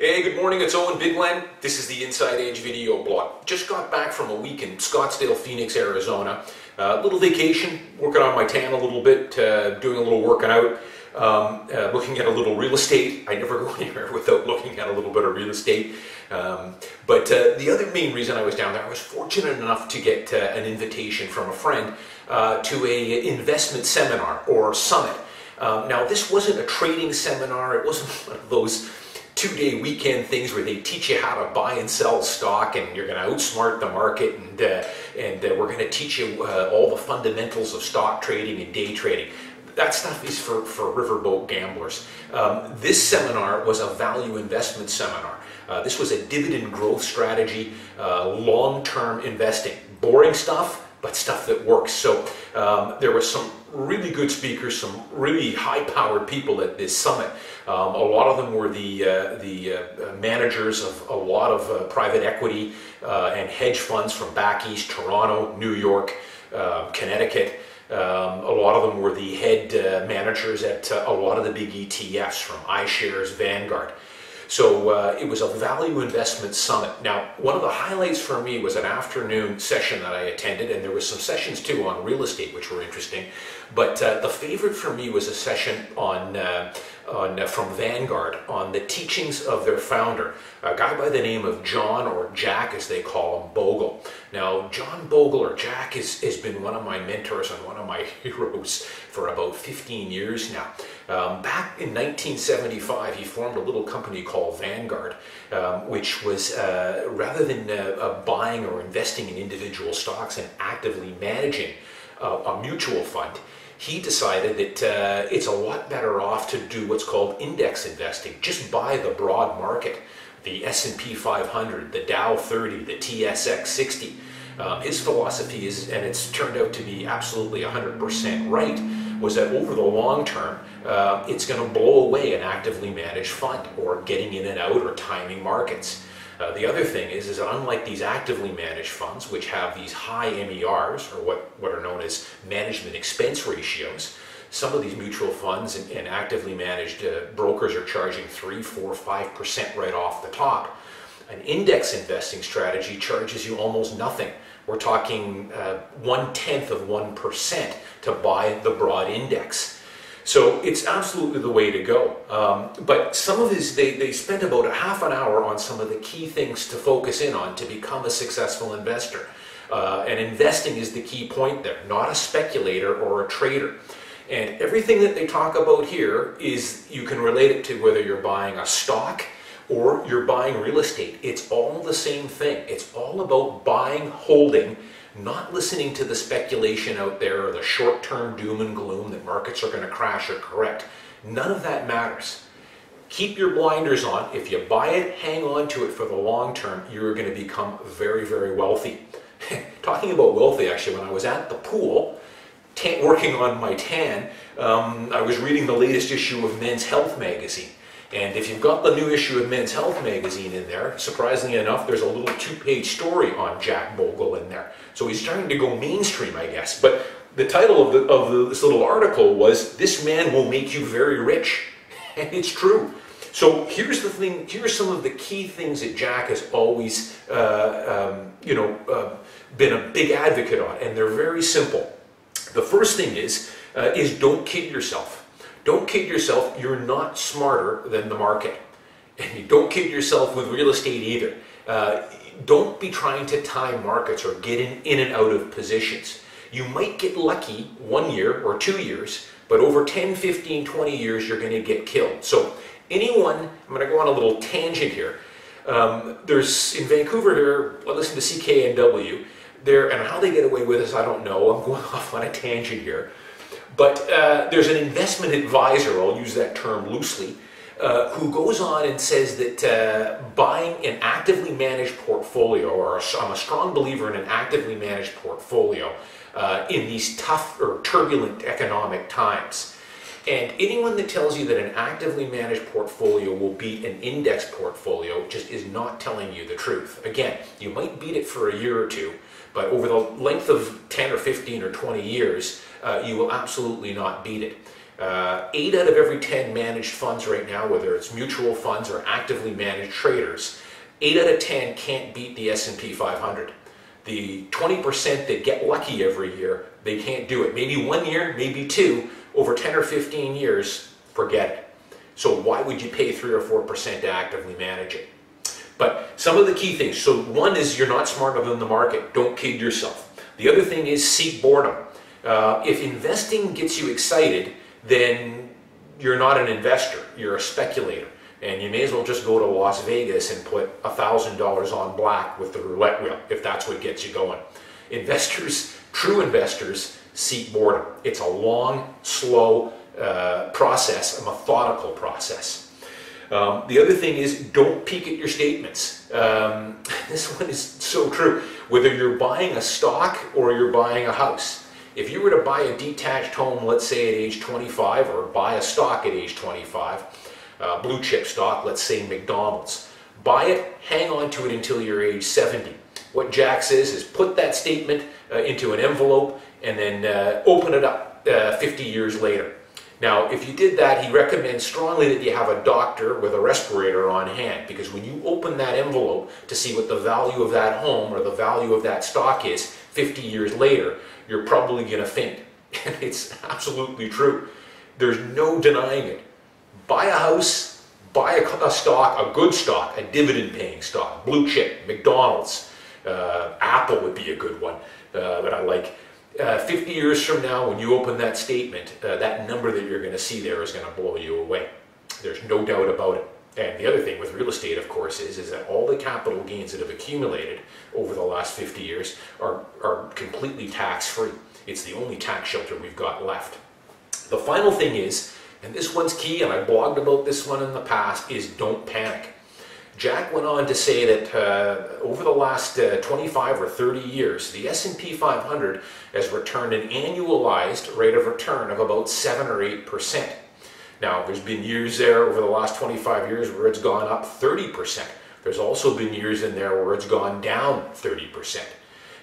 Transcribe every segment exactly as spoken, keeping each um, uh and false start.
Hey, good morning, it's Owen Bigland. This is the Inside Edge video blog. Just got back from a week in Scottsdale, Phoenix, Arizona. A uh, little vacation, working on my tan a little bit, uh, doing a little working out, um, uh, looking at a little real estate. I never go anywhere without looking at a little bit of real estate. Um, but uh, the other main reason I was down there, I was fortunate enough to get uh, an invitation from a friend uh, to a investment seminar or summit. Um, now, this wasn't a trading seminar. It wasn't one of those two-day weekend things where they teach you how to buy and sell stock, and you're going to outsmart the market, and uh, and uh, we're going to teach you uh, all the fundamentals of stock trading and day trading. That stuff is for, for riverboat gamblers. Um, this seminar was a value investment seminar. Uh, this was a dividend growth strategy, uh, long-term investing. Boring stuff, but stuff that works. So um, there was some really good speakers, some really high-powered people at this summit. Um, a lot of them were the, uh, the uh, managers of a lot of uh, private equity uh, and hedge funds from back east, Toronto, New York, uh, Connecticut. Um, a lot of them were the head uh, managers at uh, a lot of the big E T Fs from iShares, Vanguard. So uh, it was a value investment summit. Now, one of the highlights for me was an afternoon session that I attended, and there were some sessions too on real estate, which were interesting. But uh, the favorite for me was a session on, uh, on uh, from Vanguard on the teachings of their founder, a guy by the name of John, or Jack as they call him, Bogle. Now, John Bogle, or Jack, is, has been one of my mentors and one of my heroes for about fifteen years now. Um, back in nineteen seventy-five, he formed a little company called Vanguard, um, which was, uh, rather than uh, uh, buying or investing in individual stocks and actively managing uh, a mutual fund, he decided that uh, it's a lot better off to do what's called index investing. Just buy the broad market, the S and P five hundred, the Dow thirty, the T S X sixty. Um, his philosophy is, and it's turned out to be absolutely one hundred percent right, was that over the long term, uh, it's going to blow away an actively managed fund, or getting in and out, or timing markets. Uh, the other thing is, is that unlike these actively managed funds, which have these high M E Rs, or what, what are known as management expense ratios, some of these mutual funds and, and actively managed uh, brokers are charging three, four, five percent right off the top. An index investing strategy charges you almost nothing. We're talking uh, one-tenth of one percent to buy the broad index. So it's absolutely the way to go. Um, but some of his, they, they spent about a half an hour on some of the key things to focus in on to become a successful investor. Uh, and investing is the key point there, not a speculator or a trader. And everything that they talk about here is, you can relate it to whether you're buying a stock or you're buying real estate. It's all the same thing. It's all about buying, holding, not listening to the speculation out there or the short-term doom and gloom that markets are going to crash or correct. None of that matters. Keep your blinders on. If you buy it, hang on to it for the long term. You're going to become very, very wealthy. Talking about wealthy, actually, when I was at the pool, tan, working on my tan, um, I was reading the latest issue of Men's Health magazine. And if you've got the new issue of Men's Health magazine in there, surprisingly enough, there's a little two-page story on Jack Bogle in there. So he's trying to go mainstream, I guess. But the title of, the, of the, this little article was, "This Man Will Make You Very Rich." And it's true. So here's the thing, here's some of the key things that Jack has always, uh, um, you know, uh, been a big advocate on. And they're very simple. The first thing is, uh, is don't kid yourself. Don't kid yourself, you're not smarter than the market. And you don't kid yourself with real estate either. Uh, don't be trying to time markets or get in, in and out of positions. You might get lucky one year or two years, but over ten, fifteen, twenty years, you're going to get killed. So anyone, I'm going to go on a little tangent here. Um, there's, in Vancouver here, I listen to C K N W. There, and how they get away with this, I don't know. I'm going off on a tangent here. But uh, there's an investment advisor, I'll use that term loosely, uh, who goes on and says that uh, buying an actively managed portfolio, or I'm a strong believer in an actively managed portfolio uh, in these tough or turbulent economic times. And anyone that tells you that an actively managed portfolio will beat an index portfolio just is not telling you the truth. Again, you might beat it for a year or two, but over the length of ten or fifteen or twenty years, uh, you will absolutely not beat it. Uh, eight out of every ten managed funds right now, whether it's mutual funds or actively managed traders, eight out of ten can't beat the S and P five hundred. The twenty percent that get lucky every year, they can't do it. Maybe one year, maybe two, over ten or fifteen years, forget it. So why would you pay three or four percent to actively manage it? But some of the key things, so one is you're not smarter than the market. Don't kid yourself. The other thing is seek boredom. Uh, if investing gets you excited, then you're not an investor, you're a speculator. And you may as well just go to Las Vegas and put one thousand dollars on black with the roulette wheel, if that's what gets you going. Investors, true investors, seek boredom. It's a long, slow uh, process, a methodical process. Um, the other thing is, don't peek at your statements. Um, this one is so true. Whether you're buying a stock or you're buying a house, if you were to buy a detached home, let's say at age twenty-five, or buy a stock at age twenty-five, uh, blue chip stock, let's say McDonald's, buy it, hang on to it until you're age seventy. What Jack says is put that statement uh, into an envelope and then uh, open it up uh, fifty years later. Now, if you did that, he recommends strongly that you have a doctor with a respirator on hand, because when you open that envelope to see what the value of that home or the value of that stock is fifty years later, you're probably going to faint. And it's absolutely true. There's no denying it. Buy a house, buy a, a stock, a good stock, a dividend-paying stock, blue chip, McDonald's, uh, Apple would be a good one uh, that I like. Uh, fifty years from now, when you open that statement, uh, that number that you're going to see there is going to blow you away. There's no doubt about it. And the other thing with real estate, of course, is, is that all the capital gains that have accumulated over the last fifty years are, are completely tax-free. It's the only tax shelter we've got left. The final thing is, and this one's key, and I blogged about this one in the past, is don't panic. Jack went on to say that uh, over the last uh, twenty-five or thirty years, the S and P five hundred has returned an annualized rate of return of about seven or eight percent. Now, there's been years there over the last twenty-five years where it's gone up thirty percent. There's also been years in there where it's gone down thirty percent.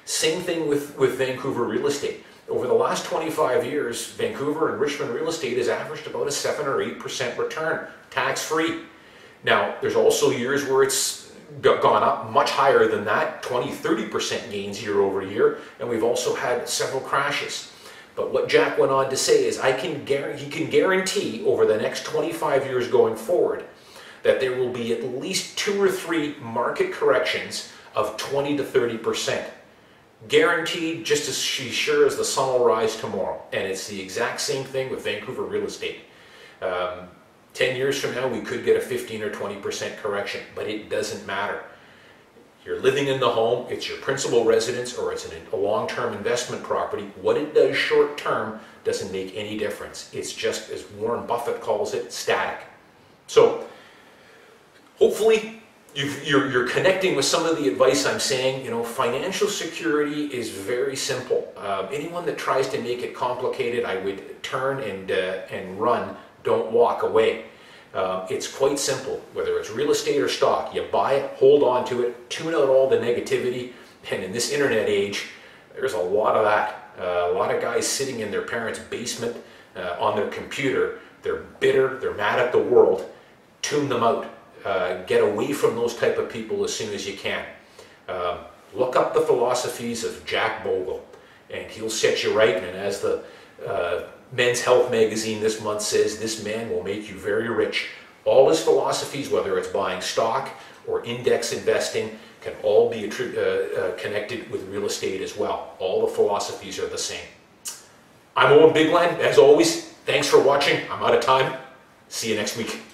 Same thing with, with Vancouver real estate. Over the last twenty-five years, Vancouver and Richmond real estate has averaged about a seven or eight percent return, tax-free. Now, there's also years where it's gone up much higher than that, twenty, thirty percent gains year over year, and we've also had several crashes. But what Jack went on to say is, I can guarantee, he can guarantee over the next twenty-five years going forward that there will be at least two or three market corrections of twenty to thirty percent. Guaranteed, just as sure as the sun will rise tomorrow. And it's the exact same thing with Vancouver real estate. Um, ten years from now, we could get a fifteen or twenty percent correction, but it doesn't matter. You're living in the home, it's your principal residence, or it's a long-term investment property. What it does short-term doesn't make any difference. It's just, as Warren Buffett calls it, static. So, hopefully, you've, you're, you're connecting with some of the advice I'm saying. You know, financial security is very simple. Um, anyone that tries to make it complicated, I would turn and, uh, and run. Don't walk away. Uh, it's quite simple. Whether it's real estate or stock, you buy it, hold on to it, tune out all the negativity. And in this internet age, there's a lot of that. Uh, a lot of guys sitting in their parents' basement uh, on their computer. They're bitter, they're mad at the world. Tune them out. Uh, get away from those type of people as soon as you can. Uh, look up the philosophies of Jack Bogle, and he'll set you right. And as the uh, Men's Health magazine this month says, this man will make you very rich. All his philosophies, whether it's buying stock or index investing, can all be uh, uh, connected with real estate as well. All the philosophies are the same. I'm Owen Bigland. As always, thanks for watching. I'm out of time. See you next week.